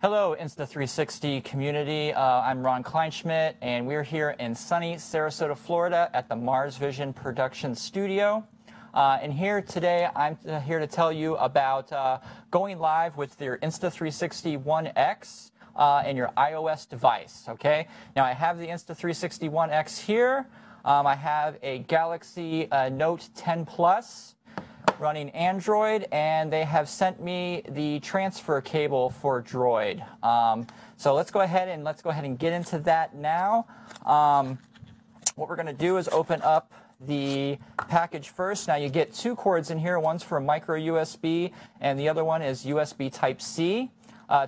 Hello, Insta360 community. I'm Ron Kleinschmidt, and we're here in sunny Sarasota, Florida at the Mars Vision Production Studio. And here today, I'm here to tell you about going live with your Insta360 One X and your iOS device, okay? Now, I have the Insta360 One X here. I have a Galaxy Note 10 Plus. Running Android, and they have sent me the transfer cable for Droid. So let's go ahead and get into that now. What we're going to do is open up the package first. Now you get two cords in here. One's for micro USB, and the other one is USB Type-C.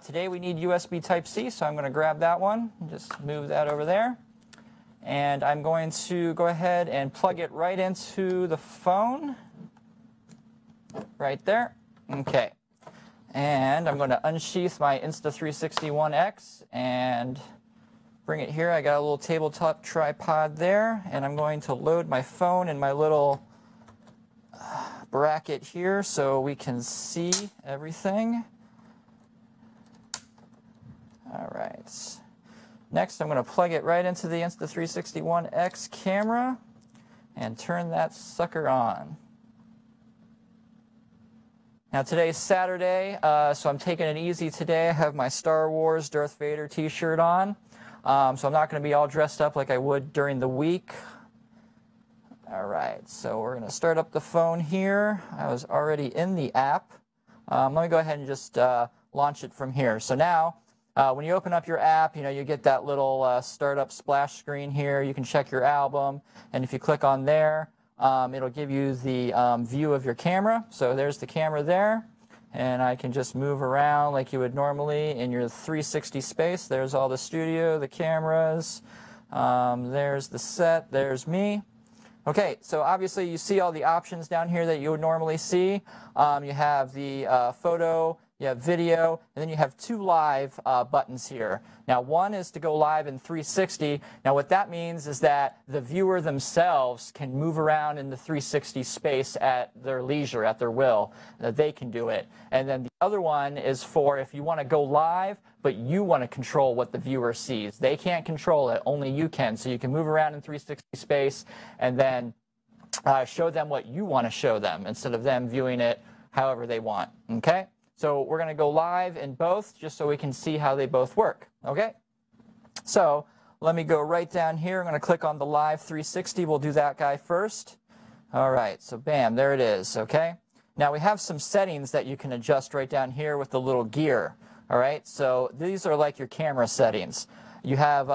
Today we need USB Type-C, so I'm going to grab that one. Just move that over there. And I'm going to go ahead and plug it right into the phone. Right there. Okay. And I'm going to unsheath my Insta360 One X and bring it here. I got a little tabletop tripod there, and I'm going to load my phone in my little bracket here so we can see everything. All right. Next, I'm going to plug it right into the Insta360 One X camera and turn that sucker on. Now today's Saturday, so I'm taking it easy today. I have my Star Wars Darth Vader t-shirt on, so I'm not going to be all dressed up like I would during the week. All right, so we're going to start up the phone here. I was already in the app. Let me go ahead and just launch it from here. So now, when you open up your app, you know, you get that little startup splash screen here. You can check your album, and if you click on there, it'll give you the view of your camera. So there's the camera there, and I can just move around like you would normally in your 360 space. There's all the studio, the cameras, there's the set, there's me. Okay, so obviously you see all the options down here that you would normally see. You have the photo, you have video, and then you have two live buttons here. Now one is to go live in 360. Now what that means is that the viewer themselves can move around in the 360 space at their leisure, at their will, that they can do it. And then the other one is for if you want to go live, but you want to control what the viewer sees. They can't control it, only you can. So you can move around in 360 space and then show them what you want to show them instead of them viewing it however they want, okay? So we're going to go live in both just so we can see how they both work, okay? So let me go right down here. I'm going to click on the live 360. We'll do that guy first. All right, so bam, there it is, okay? Now we have some settings that you can adjust right down here with the little gear, all right? So these are like your camera settings. You have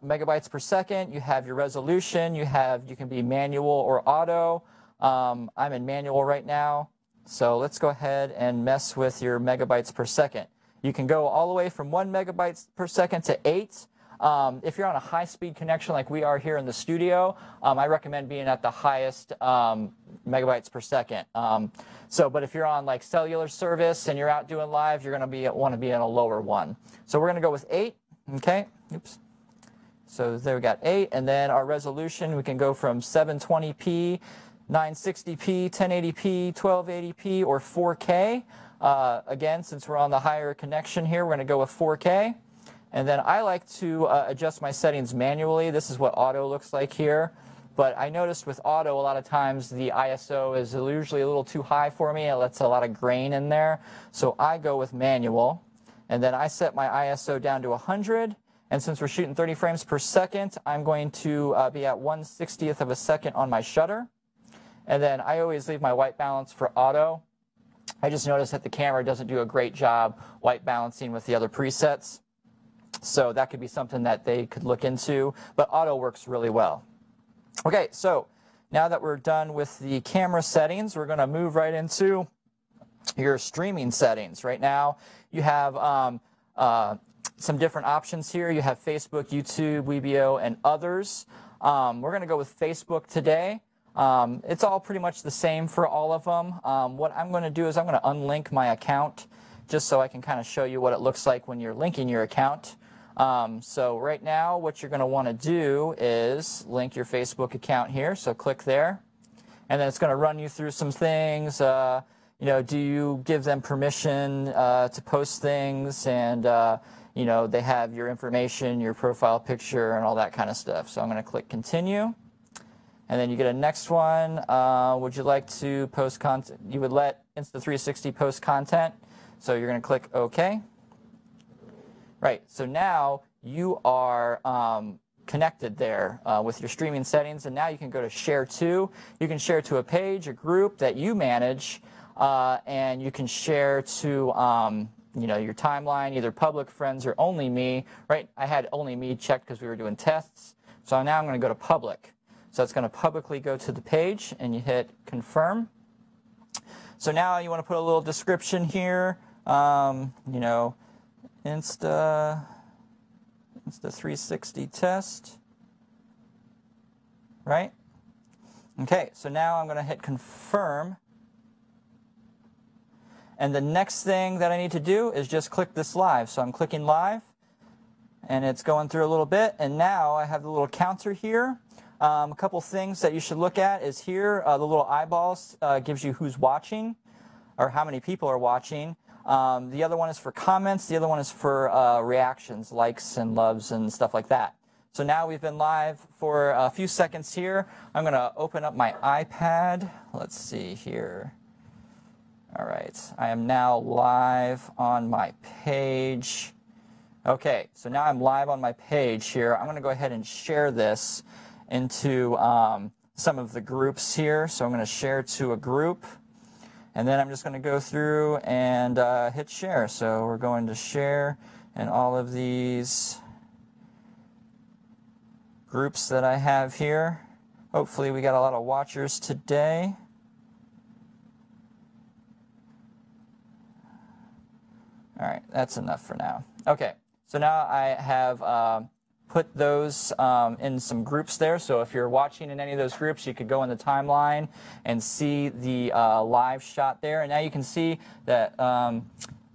megabytes per second. You have your resolution. You can be manual or auto. I'm in manual right now. So let's go ahead and mess with your megabytes per second. You can go all the way from 1 megabyte per second to 8. If you're on a high-speed connection like we are here in the studio, I recommend being at the highest megabytes per second. But if you're on like cellular service and you're out doing live, you're going to want to be in a lower one. So we're going to go with 8. Okay. Oops. So there we got 8, and then our resolution we can go from 720p. 960p, 1080p, 1280p, or 4K. Again, since we're on the higher connection here, we're going to go with 4K. And then I like to adjust my settings manually. This is what auto looks like here. But I noticed with auto, a lot of times the ISO is usually a little too high for me. It lets a lot of grain in there. So I go with manual. And then I set my ISO down to 100. And since we're shooting 30 frames per second, I'm going to be at 1/60th of a second on my shutter. And then I always leave my white balance for auto. I just noticed that the camera doesn't do a great job white balancing with the other presets. So that could be something that they could look into, but auto works really well. Okay, so now that we're done with the camera settings, we're gonna move right into your streaming settings. Right now, you have some different options here. You have Facebook, YouTube, Weibo, and others. We're gonna go with Facebook today. It's all pretty much the same for all of them. What I'm going to do is I'm going to unlink my account just so I can kind of show you what it looks like when you're linking your account. So right now what you're going to want to do is link your Facebook account here. So click there, and then it's going to run you through some things. you know, do you give them permission to post things, and you know, they have your information, your profile picture, and all that kind of stuff. So I'm going to click continue, and then you get a next one. Would you like to post content? You would let Insta360 post content. So you're going to click OK. Right. So now you are connected there with your streaming settings, and now you can go to share to. You can share to a page, a group that you manage, and you can share to you know, your timeline, either public, friends, or only me. Right? I had only me checked because we were doing tests. So now I'm going to go to public. So it's going to publicly go to the page, and you hit confirm. So now you want to put a little description here. You know, Insta360 test. Right? Okay. So now I'm going to hit confirm. And the next thing that I need to do is just click this live. So I'm clicking live, and it's going through a little bit. And now I have the little counter here. A couple things that you should look at is here, the little eyeballs gives you who's watching or how many people are watching. The other one is for comments. The other one is for reactions, likes and loves and stuff like that. So now we've been live for a few seconds here. I'm going to open up my iPad. Let's see here. All right, I am now live on my page. Okay, so now I'm live on my page here. I'm going to go ahead and share this into some of the groups here. So I'm going to share to a group, and then I'm just going to go through and hit share. So we're going to share in all of these groups that I have here. Hopefully we got a lot of watchers today. All right, that's enough for now. Okay, so now I have put those in some groups there. So if you're watching in any of those groups, you could go in the timeline and see the live shot there. And now you can see that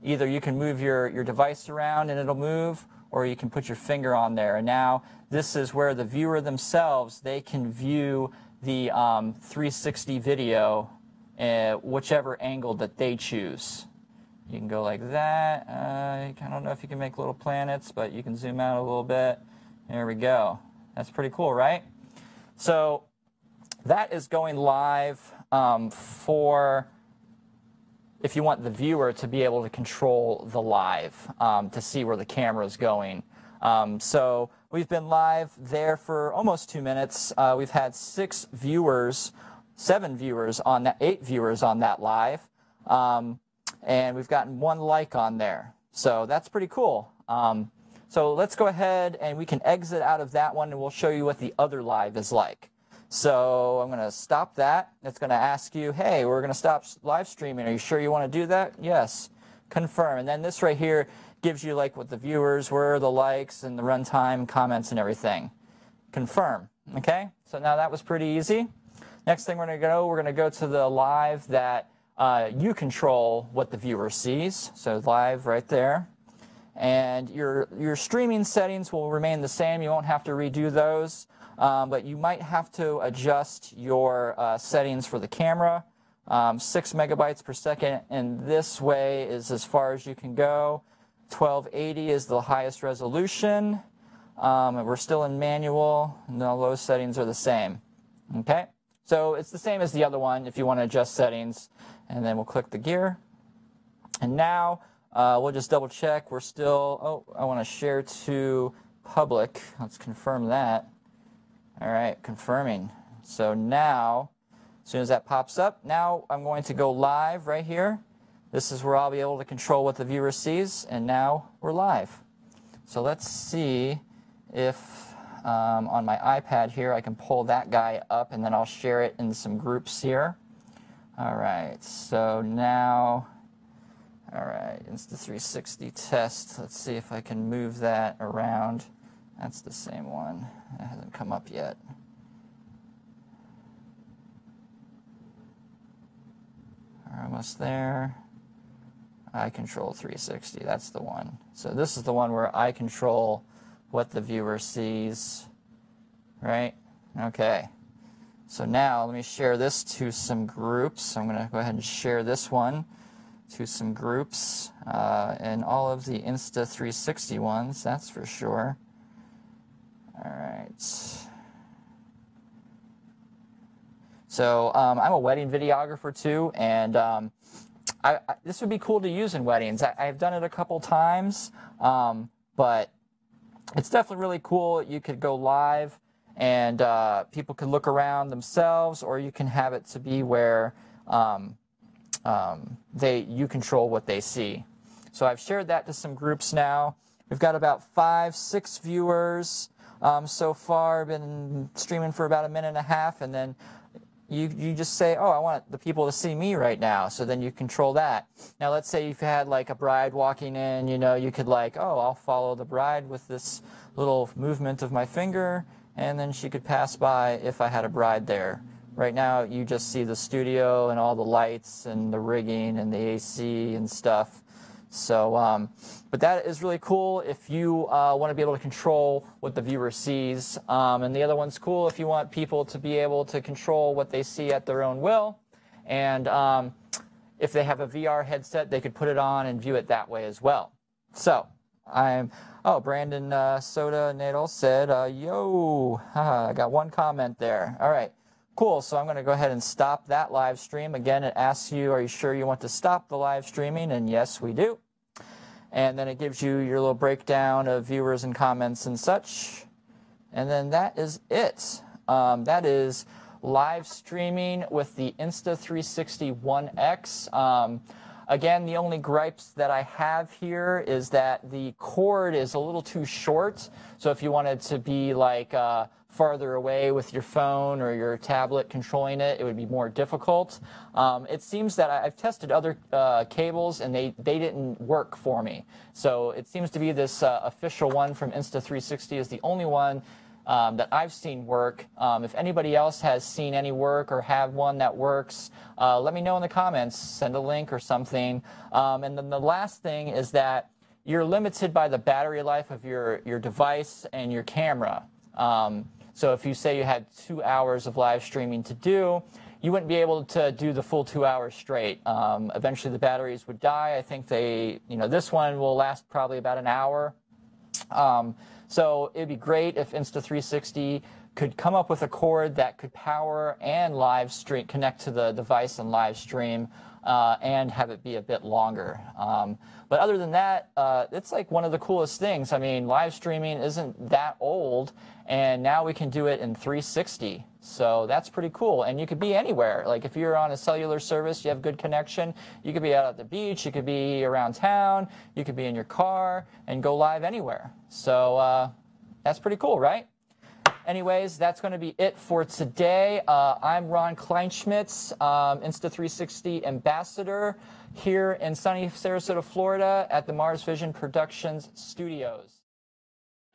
either you can move your device around and it'll move, or you can put your finger on there. And now this is where the viewer themselves, they can view the 360 video at whichever angle that they choose. You can go like that. I don't know if you can make little planets, but you can zoom out a little bit. There we go. That's pretty cool, right? So that is going live for if you want the viewer to be able to control the live to see where the camera is going. So we've been live there for almost 2 minutes. We've had 6 viewers, 7 viewers on that, 8 viewers on that live. And we've gotten 1 like on there. So that's pretty cool. So let's go ahead and we can exit out of that one, and we'll show you what the other live is like. So I'm going to stop that. It's going to ask you, hey, we're going to stop live streaming. Are you sure you want to do that? Yes. Confirm. And then this right here gives you like what the viewers were, the likes, and the runtime, comments, and everything. Confirm. Okay. So now that was pretty easy. Next thing we're going to go to the live that you control what the viewer sees, so live right there. And your streaming settings will remain the same. You won't have to redo those, but you might have to adjust your settings for the camera. 6 megabytes per second, and this way is as far as you can go. 1280 is the highest resolution. And we're still in manual, and all those settings are the same. Okay, so it's the same as the other one if you want to adjust settings. And then we'll click the gear. And now we'll just double check. We're still, oh, I want to share to public. Let's confirm that. All right, confirming. So now, as soon as that pops up, now I'm going to go live right here. This is where I'll be able to control what the viewer sees. And now we're live. So let's see if on my iPad here I can pull that guy up, and then I'll share it in some groups here. All right, so now, all right, Insta360 test. Let's see if I can move that around. That's the same one. That hasn't come up yet. We're almost there. I control 360, that's the one. So this is the one where I control what the viewer sees, right? Okay. So now let me share this to some groups. I'm going to go ahead and share this one to some groups and all of the Insta360 ones, that's for sure. All right. So I'm a wedding videographer too, and this would be cool to use in weddings. I've done it a couple times, but it's definitely really cool. You could go live and people can look around themselves, or you can have it to be where you control what they see. So I've shared that to some groups now. We've got about 5-6 viewers so far. Been streaming for about a minute and a half, and then you just say, oh, I want the people to see me right now. So then you control that. Now let's say if you had like a bride walking in, you know, you could like, oh, I'll follow the bride with this little movement of my finger, and then she could pass by if I had a bride there. Right now you just see the studio and all the lights and the rigging and the AC and stuff. So, but that is really cool if you want to be able to control what the viewer sees. And the other one's cool if you want people to be able to control what they see at their own will. And if they have a VR headset, they could put it on and view it that way as well. So, oh, Brandon Soda Nadel said, yo, I got one comment there. All right. Cool, so I'm going to go ahead and stop that live stream. Again, it asks you, are you sure you want to stop the live streaming? And yes, we do. And then it gives you your little breakdown of viewers and comments and such. And then that is it. That is live streaming with the Insta360 One X. Again, the only gripes that I have here is that the cord is a little too short. So if you wanted to be like farther away with your phone or your tablet controlling it, it would be more difficult. It seems that I've tested other cables and they didn't work for me. So it seems to be this official one from Insta360 is the only one that I've seen work. If anybody else has seen any work or have one that works, let me know in the comments, send a link or something. And then the last thing is that you're limited by the battery life of your device and your camera. So if you say you had 2 hours of live streaming to do, you wouldn't be able to do the full 2 hours straight. Eventually the batteries would die. I think they, you know, this one will last probably about an hour. So it'd be great if Insta360 could come up with a cord that could power and live stream, connect to the device and live stream, and have it be a bit longer. But other than that, it's like one of the coolest things. I mean, live streaming isn't that old, and now we can do it in 360. So that's pretty cool. And you could be anywhere. Like if you're on a cellular service, you have good connection, you could be out at the beach, you could be around town, you could be in your car and go live anywhere. So that's pretty cool, right? Anyways, that's going to be it for today. I'm Ron Kleinschmidt, Insta360 ambassador here in sunny Sarasota, Florida at the Mars Vision Productions Studios.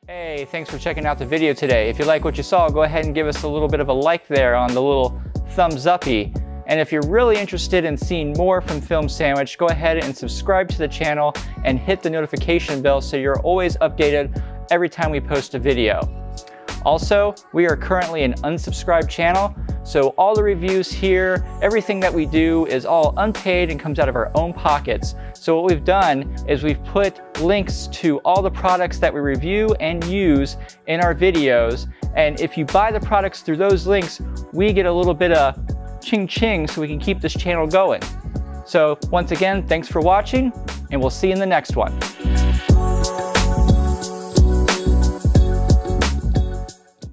Hey, thanks for checking out the video today. If you like what you saw, go ahead and give us a little bit of a like there on the little thumbs uppy. And if you're really interested in seeing more from Film Sandwich, go ahead and subscribe to the channel and hit the notification bell so you're always updated every time we post a video. Also, we are currently an unsubscribed channel, so all the reviews here, everything that we do is all unpaid and comes out of our own pockets. So what we've done is we've put links to all the products that we review and use in our videos. And if you buy the products through those links, we get a little bit of ching ching so we can keep this channel going. So once again, thanks for watching, and we'll see you in the next one.